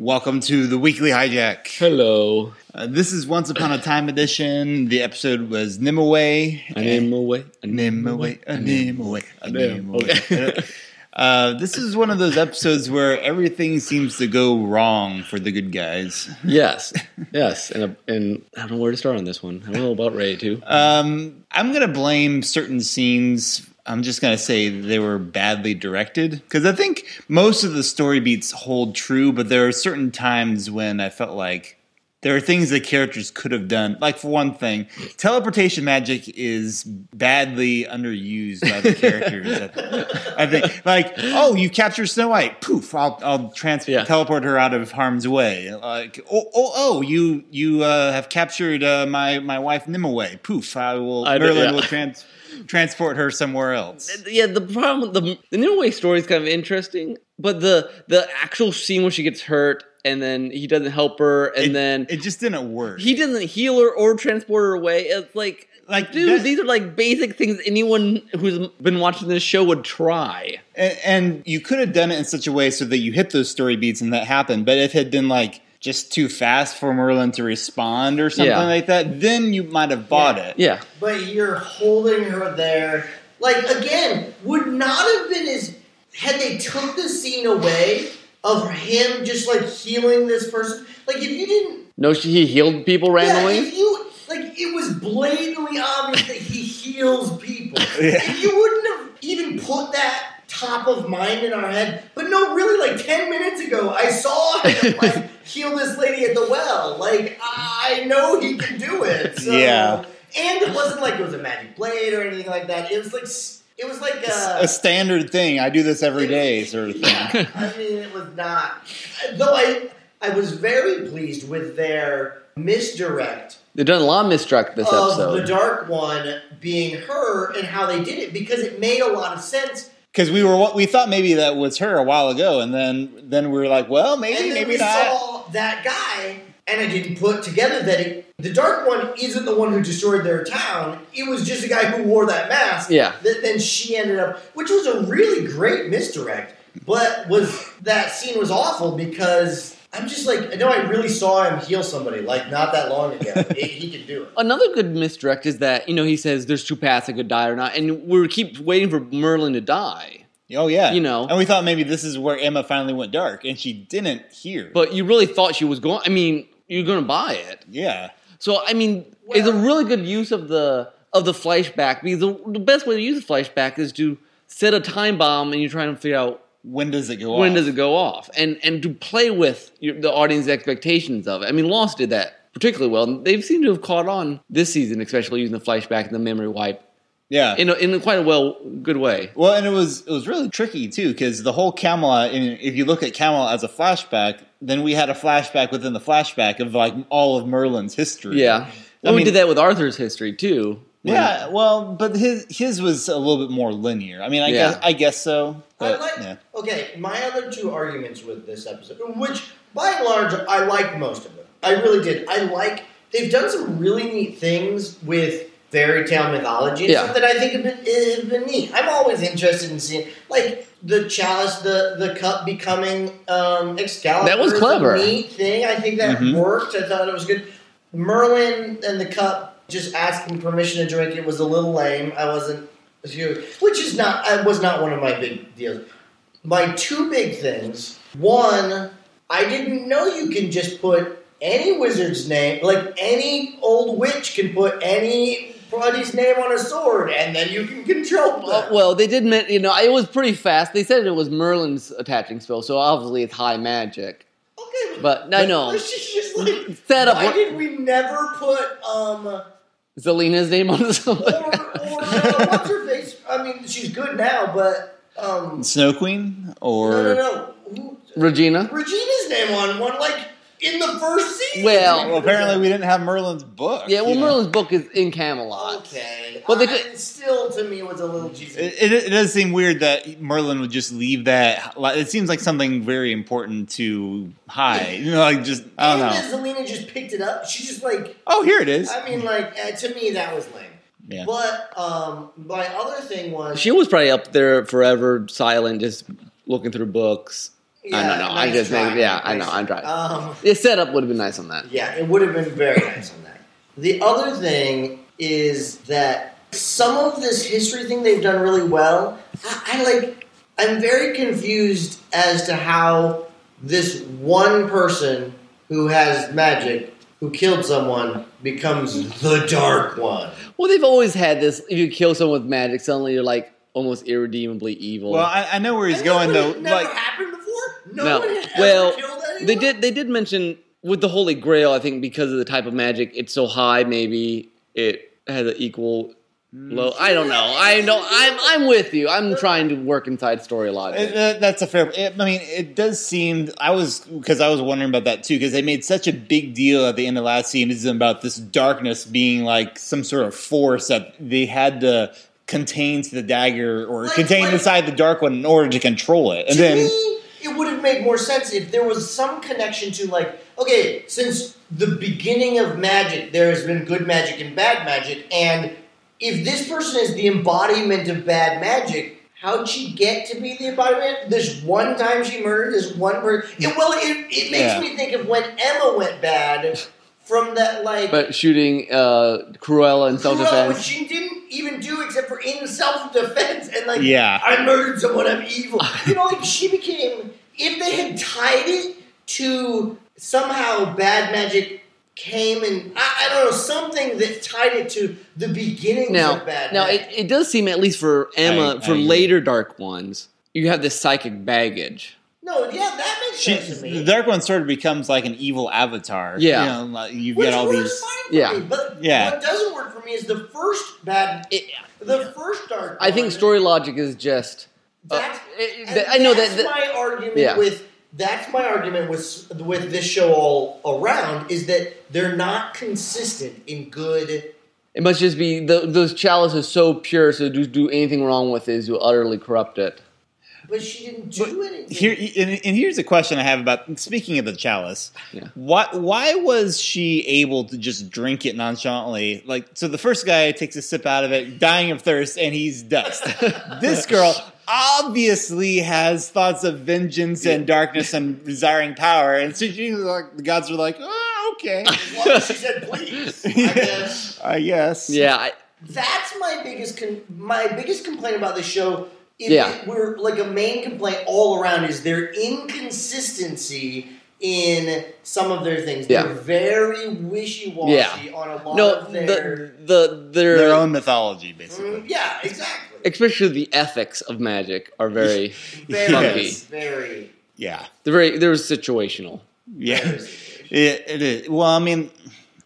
Welcome to the Weekly Hijack. Hello. This is Once Upon a Time edition. The episode was Nimue. Nimue. This is one of those episodes where everything seems to go wrong for the good guys. Yes. And I don't know where to start on this one. I don't know about Ray, too. I'm going to blame certain scenes. I'm just going to say they were badly directed, because I think most of the story beats hold true, but there are certain times when I felt like there are things the characters could have done. Like, for one thing, teleportation magic is badly underused by the characters. I think, like, oh, you capture Snow White. Poof, I'll teleport her out of harm's way. Like, you have captured my wife Nimue. Poof, Merlin will transport her somewhere else. Yeah, the problem, the Nimue story is kind of interesting, but the actual scene when she gets hurt and then he doesn't help her, and then it just didn't work. He doesn't heal her or transport her away. It's like dude, these are like basic things anyone who's been watching this show would try. And you could have done it in such a way so that you hit those story beats and that happened, but if it had been like just too fast for Merlin to respond or something like that, then you might have bought it. Yeah. But you're holding her there. Like, again, would not have been as... Had they took the scene away of him just, like, healing this person... Like, if you didn't... No, he healed people randomly? Yeah, if you... Like, it was blatantly obvious that he heals people. If you wouldn't have even put that... top of mind in our head, but no, really, like 10 minutes ago, I saw him like heal this lady at the well. Like, I know he can do it. So. Yeah, and it wasn't like it was a magic blade or anything like that. It was like a standard thing. I do this every day, sort of thing. Yeah, I mean, it was not. Though I was very pleased with their misdirect. They've done a lot of misdirect this episode. The Dark One being her and how they did it, because it made a lot of sense. Because we thought maybe that was her a while ago, and then we were like, well, maybe not. Saw that guy, and I didn't put together that the Dark One isn't the one who destroyed their town. It was just a guy who wore that mask. Yeah. That then she ended up, which was a really great misdirect, but that scene was awful because. I'm just like, I know I really saw him heal somebody, like, not that long ago. He can do it. Another good misdirect is that, he says there's two paths that could die or not, and we keep waiting for Merlin to die. Oh, yeah. And we thought maybe this is where Emma finally went dark, and she didn't here. But you really thought she was going, you're going to buy it. Yeah. So, it's a really good use of the flashback, because the best way to use a flashback is to set a time bomb, and you're trying to figure out, When does it go off? And to play with the audience's expectations of it. LOST did that particularly well. And they seem to have caught on this season, especially using the flashback and the memory wipe. Yeah. In quite a good way. Well, and it was really tricky, too, because the whole Camelot, if you look at Camelot as a flashback, then we had a flashback within the flashback of, like, all of Merlin's history. Yeah. Well, we did that with Arthur's history, too. Yeah, well, but his was a little bit more linear. I guess so. But, okay, my other two arguments with this episode, which, by and large, I like most of them. I really did. They've done some really neat things with fairy tale mythology and stuff that I think have been neat. I'm always interested in seeing, like, the chalice, the cup becoming Excalibur. That was clever. A neat thing. I think that worked. I thought it was good. Merlin and the cup. Just asking permission to drink it was a little lame. Was not one of my big deals. My two big things. One, I didn't know you can just put any wizard's name, like any old witch can put any buddy's name on a sword, and then you can control them. Well, they did, it was pretty fast. They said it was Merlin's attaching spell, so obviously it's high magic. Okay, but no. She's just like, why did we never put Zelena's name on something? Or what's her face? She's good now, but... Snow Queen? Or... No. Regina? Regina's name on one, like, in the first season. Well, apparently we didn't have Merlin's book. Yeah, well, Merlin's book is in Camelot. Okay. But still, to me, was a little cheesy. It does seem weird that Merlin would just leave that. It seems like something very important to hide. Zelena just picked it up. She just like... Oh, here it is. To me, that was lame. Yeah. But my other thing was... She was probably up there forever, silent, just looking through books. Yeah, no. Nice I'm trying. The setup would have been nice on that. Yeah, it would have been very nice on that. The other thing is that some of this history thing they've done really well. I'm very confused as to how this one person who has magic, who killed someone, becomes the Dark One. Well, they've always had this. If you kill someone with magic, suddenly you're like almost irredeemably evil. Well, I know where he's going though. Never happened before. No one had ever killed anyone. They did mention with the Holy Grail. I think because of the type of magic, it's so high. Maybe it has an equal. Low. I don't know. I'm with you. I'm trying to work inside story logic. That's a fair. It does seem. I was wondering about that too because they made such a big deal at the end of last season about this darkness being like some sort of force that they had to contain to the dagger or contain inside the Dark One in order to control it. And then it would have made more sense if there was some connection to since the beginning of magic, there has been good magic and bad magic and. If this person is the embodiment of bad magic, how'd she get to be the embodiment? This one time she murdered this one person. It makes me think of when Emma went bad from that, But shooting Cruella in self-defense. Which she didn't even do except for in self-defense. And, I murdered someone, I'm evil. She became... If they had tied it to somehow bad magic... Came and I don't know something that tied it to the beginnings of bad. Now it does seem at least for Emma later Dark Ones, you have this psychic baggage. No, that makes sense to me. The Dark One sort of becomes like an evil avatar. Yeah, which get all these. Fine for me, but what doesn't work for me is the first bad. The first Dark. I think story logic is just. That's my argument with this show all around is that they're not consistent in good. It must just be those chalice is so pure, so to do anything wrong with it, you utterly corrupt it. But she didn't do anything. Here's a question I have about speaking of the chalice. Yeah. Why was she able to just drink it nonchalantly? So the first guy takes a sip out of it, dying of thirst, and he's dust. This girl obviously has thoughts of vengeance and darkness and desiring power, and so she was like, the gods were like, "Oh, okay." Well, she said, "Please." I guess. Yeah. That's my biggest complaint about this show. A main complaint all around is their inconsistency in some of their things. Yeah. They're very wishy-washy on a lot of their own mythology, basically. Yeah, exactly. Especially the ethics of magic are very funky. Very. Yeah. They're situational. Yeah. It is. Well,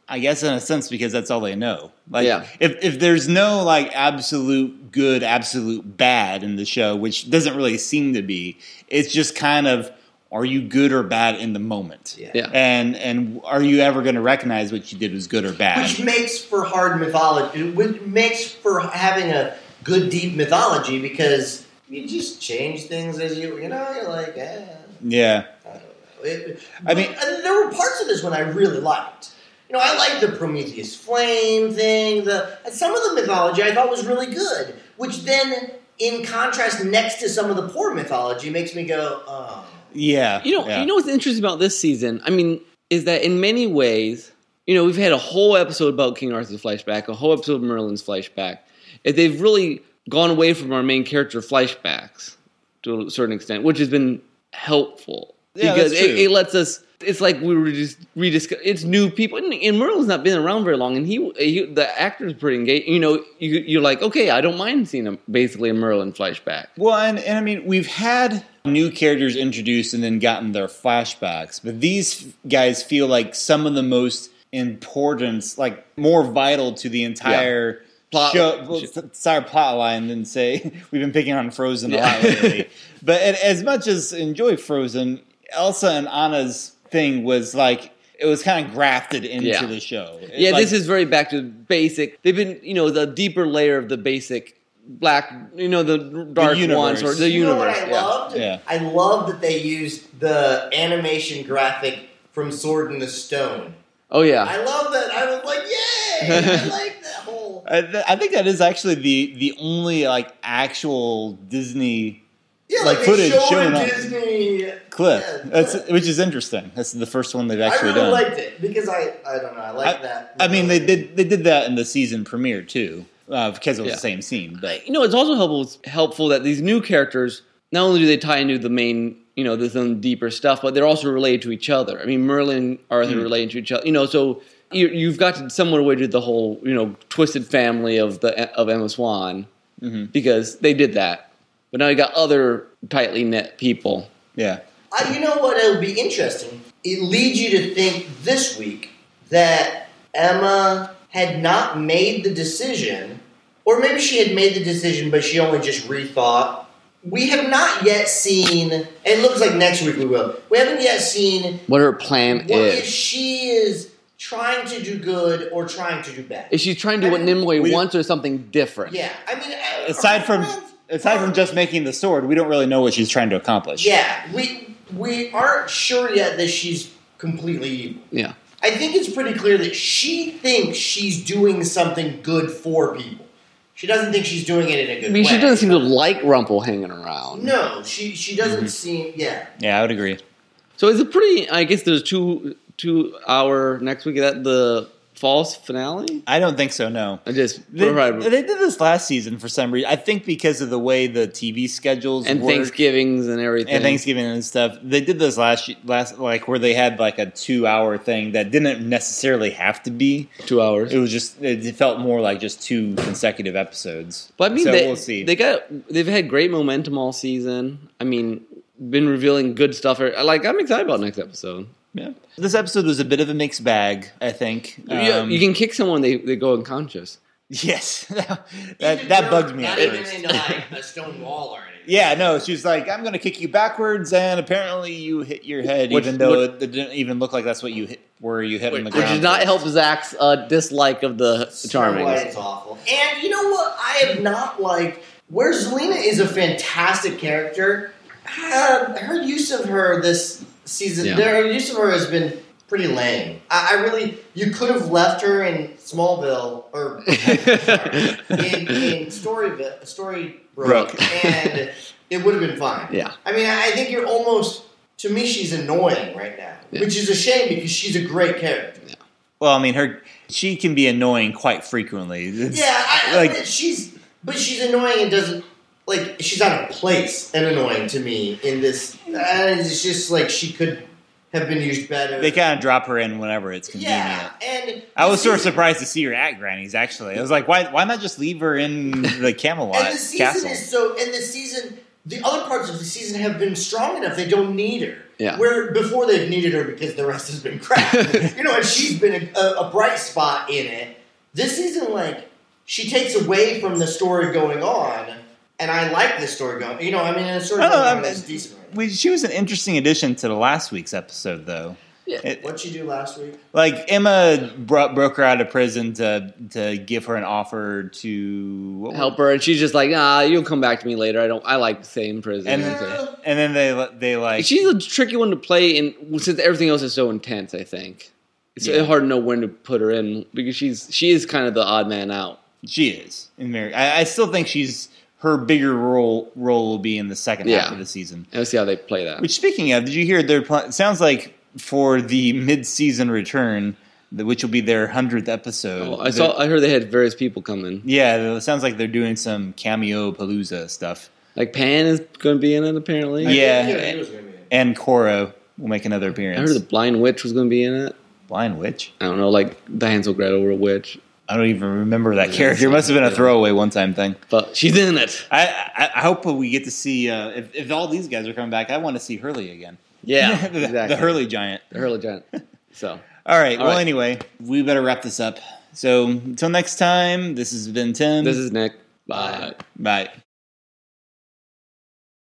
I guess in a sense because that's all they know. If there's no absolute good, absolute bad in the show, which doesn't really seem to be, it's just kind of are you good or bad in the moment? Yeah. Yeah. And are you ever going to recognize what you did was good or bad? Which makes for hard mythology. Which makes for having a good deep mythology because you just change things as you're like, eh. Yeah. I don't know. There were parts of this one I really liked. I like the Prometheus Flame thing. Some of the mythology I thought was really good, which then, in contrast, next to some of the poor mythology, makes me go, oh. Yeah. You know what's interesting about this season? Is that in many ways, we've had a whole episode about King Arthur's flashback, a whole episode of Merlin's flashback. They've really gone away from our main character flashbacks to a certain extent, which has been helpful. Yeah, because it lets us... It's like we were just rediscovering. It's new people, and Merlin's not been around very long, and he the actor's pretty engaged. You're like, okay, I don't mind seeing a Merlin flashback. Well, and we've had new characters introduced and then gotten their flashbacks, but these guys feel like some of the most important, more vital to the entire plot line than say we've been picking on Frozen a lot lately. But as much as I enjoy Frozen, Elsa and Anna's thing was it was kind of grafted into the show. This is very back to basic. They've been, the deeper layer of the basic black, the Dark Ones or the universe. You know what I loved? Yeah. I love that they used the animation graphic from Sword in the Stone. Oh, yeah. I love that. I was like, yay! I like that whole... I think that is actually the only, actual Disney... Yeah, like footage showing up. Disney clip. Yeah, that's, which is interesting. That's the first one they've actually done. I really liked it because I don't know. I like that. I mean, they did that in the season premiere too because it was the same scene. But you know, it's also helpful that these new characters, not only do they tie into the main, you know, this deeper stuff, but they're also related to each other. I mean, Merlin and Arthur related to each other. You know, so you've got to somewhat away to the whole, you know, twisted family of Emma Swan because they did that. But now you got other tightly knit people. Yeah. You know what? It would be interesting. It leads you to think this week that Emma had not made the decision, or maybe she had made the decision, but she only just rethought. We have not yet seen, and it looks like next week we will, we haven't yet seen what her plan is. What if she is trying to do good or trying to do bad? Is she trying to do what Nimue wants or something different? Yeah. I mean, Aside from just making the sword, we don't really know what she's trying to accomplish. Yeah, we aren't sure yet that she's completely evil. Yeah. I think it's pretty clear that she thinks she's doing something good for people. She doesn't think she's doing it in a good way. I mean, she doesn't seem to like Rumpel hanging around. No, she doesn't seem... Yeah. Yeah, I would agree. So it's a pretty... I guess there's two-hour next week. Is that the... false finale? I don't think so, no. They did this last season for some reason. I think because of the way the TV schedules and work. Thanksgivings and everything. And Thanksgiving and stuff. They did this last like where they had like a 2-hour thing that didn't necessarily have to be 2 hours. It was just it felt more like just two consecutive episodes. But I mean, so we'll see. They've had great momentum all season. I mean, been revealing good stuff. Like I'm excited about next episode. Yeah, this episode was a bit of a mixed bag, I think. You can kick someone; they go unconscious. Yes, that bugged me. Not at even first. Into like a stone wall or anything. Yeah, no, she's like, "I'm going to kick you backwards," and apparently you hit your head, it didn't even look like that's what you hit. Where you hit on the ground, which does not help Zach's dislike of the charming. It's awful. And you know what? I have not liked where Zelena is a fantastic character. Her use of her this season, their use of her has been pretty lame. I really, you could have left her in Smallville or in Storybrooke, and it would have been fine. Yeah, I mean, I think you're almost to me. She's annoying right now, which is a shame because she's a great character. Yeah. Well, I mean, she can be annoying quite frequently. It's, she's annoying and doesn't. Like, she's out of place and annoying to me in this. It's just like she could have been used better. They kind of drop her in whenever it's convenient. Yeah, and I was sort of surprised to see her at Granny's, actually. I was like, why not just leave her in the Camelot Castle? And the season is so... And the other parts of the season have been strong enough they don't need her. Yeah. Where before they've needed her because the rest has been crap. You know, and she's been a bright spot in it. This season, like, she takes away from the story going on. And I like this story going. You know, I mean, it's sort of decent. She was an interesting addition to the last week's episode, though. Yeah. What'd she do last week? Like, Emma broke her out of prison to give her an offer to help her, and she's just like, "Nah, you'll come back to me later. I like staying in prison." And then they like. She's a tricky one to play in since everything else is so intense. I think it's hard to know when to put her in because she is kind of the odd man out. She is in Mary. I still think she's. Her bigger role will be in the second half of the season. Let's see how they play that. Which, speaking of, did you hear their plan? Sounds like for the mid-season return, which will be their 100th episode. Oh, I heard they had various people come in. Yeah, it sounds like they're doing some cameo palooza stuff. Like Pan is going to be in it, apparently. Yeah, he was going to be in it. And Cora will make another appearance. I heard the Blind Witch was going to be in it. Blind Witch? I don't know, like the Hansel Gretel were a witch. I don't even remember that character. It must have been a throwaway one-time thing. But she's in it. I hope we get to see... if all these guys are coming back, I want to see Hurley again. Yeah, the Hurley giant. The Hurley giant. So, all right. Well, anyway, we better wrap this up. So, until next time, this has been Tim. This is Nick. Bye. Bye.